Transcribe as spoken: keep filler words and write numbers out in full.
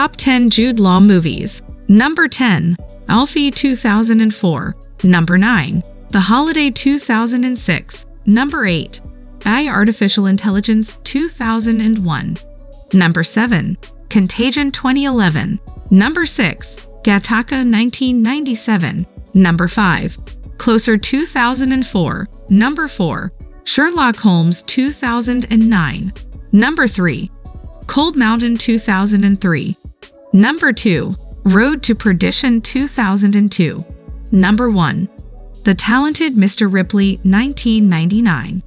Top ten Jude Law Movies. Number ten. Alfie two thousand four. Number nine. The Holiday two thousand six. Number eight. I, Artificial Intelligence two thousand one. Number seven. Contagion twenty eleven. Number six. Gattaca nineteen ninety-seven. Number five. Closer two thousand four. Number four. Sherlock Holmes two thousand nine. Number three. Cold Mountain two thousand three. Number two. Road to Perdition two thousand two. Number one. The Talented Mister Ripley nineteen ninety-nine.